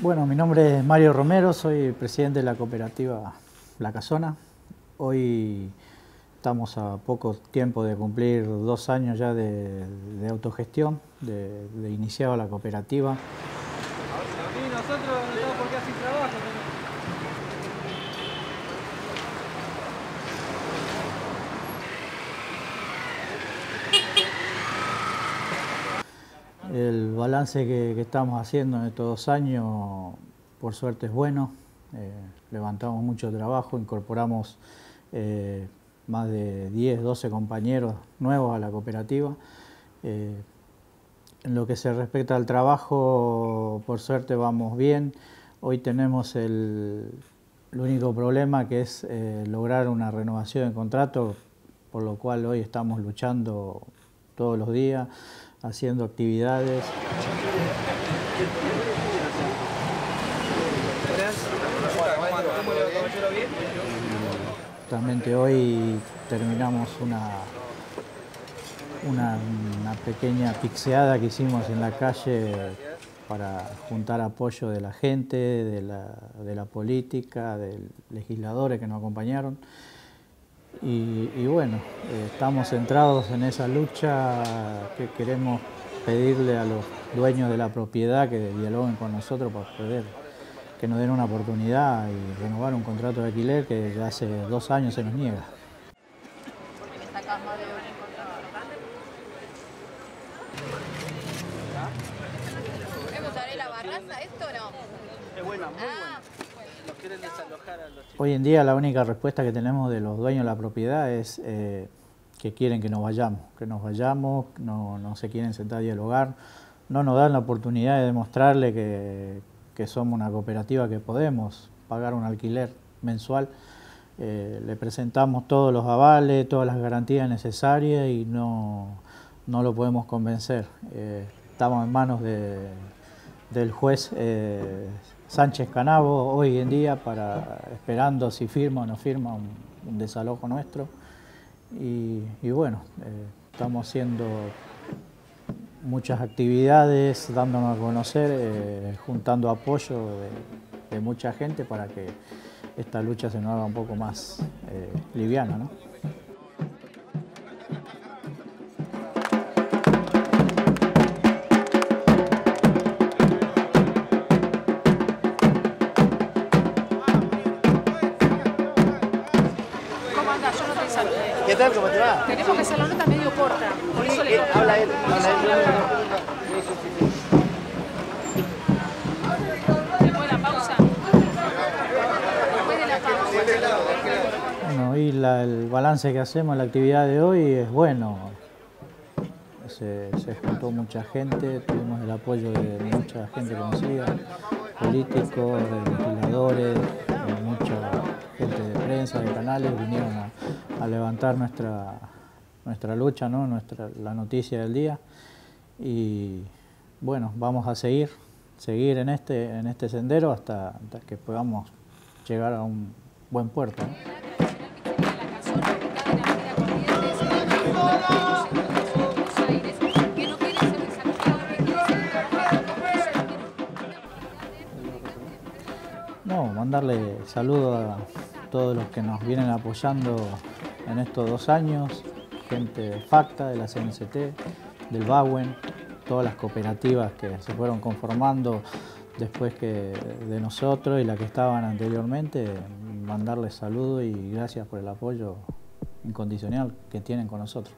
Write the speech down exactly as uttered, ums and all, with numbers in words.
Bueno, mi nombre es Mario Romero, soy presidente de la cooperativa La Casona. Hoy estamos a poco tiempo de cumplir dos años ya de, de autogestión, de, de iniciado la cooperativa. Y nosotros, no, porque así trabaja. El balance que, que estamos haciendo en estos dos años, por suerte, es bueno. Eh, levantamos mucho trabajo, incorporamos eh, más de diez, doce compañeros nuevos a la cooperativa. Eh, en lo que se respecta al trabajo, por suerte, vamos bien. Hoy tenemos el, el único problema, que es eh, lograr una renovación de contrato, por lo cual hoy estamos luchando todos los días, haciendo actividades. Justamente hoy terminamos una, una, una pequeña pixeada que hicimos en la calle para juntar apoyo de la gente, de la, de la política, de legisladores que nos acompañaron. Y, y bueno, eh, estamos centrados en esa lucha que queremos pedirle a los dueños de la propiedad que dialoguen con nosotros para poder que nos den una oportunidad y renovar un contrato de alquiler que ya hace dos años se nos niega. Hoy en día la única respuesta que tenemos de los dueños de la propiedad es eh, que quieren que nos vayamos, que nos vayamos, no, no se quieren sentar a dialogar, no nos dan la oportunidad de demostrarle que, que somos una cooperativa que podemos pagar un alquiler mensual. Eh, le presentamos todos los avales, todas las garantías necesarias y no, no lo podemos convencer. Eh, estamos en manos de, del juez Eh, Sánchez Canabo hoy en día, para, esperando si firma o no firma un, un desalojo nuestro. Y, y bueno, eh, estamos haciendo muchas actividades, dándonos a conocer, eh, juntando apoyo de, de mucha gente para que esta lucha se nos haga un poco más eh, liviana, ¿no? ¿Qué tal? ¿Cómo te va? Tenemos que hacer la nota medio corta, por eso le toca. Habla él, habla él. Después de la pausa. Después de la pausa. Bueno, y la, el balance que hacemos en la actividad de hoy es bueno. Se, se juntó mucha gente, tuvimos el apoyo de mucha gente conocida, políticos, legisladores, mucha gente de prensa, de canales, vinieron a a levantar nuestra, nuestra lucha, ¿no? Nuestra, la noticia del día. Y bueno, vamos a seguir, seguir en este, en este sendero hasta, hasta que podamos llegar a un buen puerto, ¿no? No, mandarle saludos a todos los que nos vienen apoyando en estos dos años, gente de FACTA, de la C N C T, del BAUEN, todas las cooperativas que se fueron conformando después que de nosotros y las que estaban anteriormente, mandarles saludos y gracias por el apoyo incondicional que tienen con nosotros.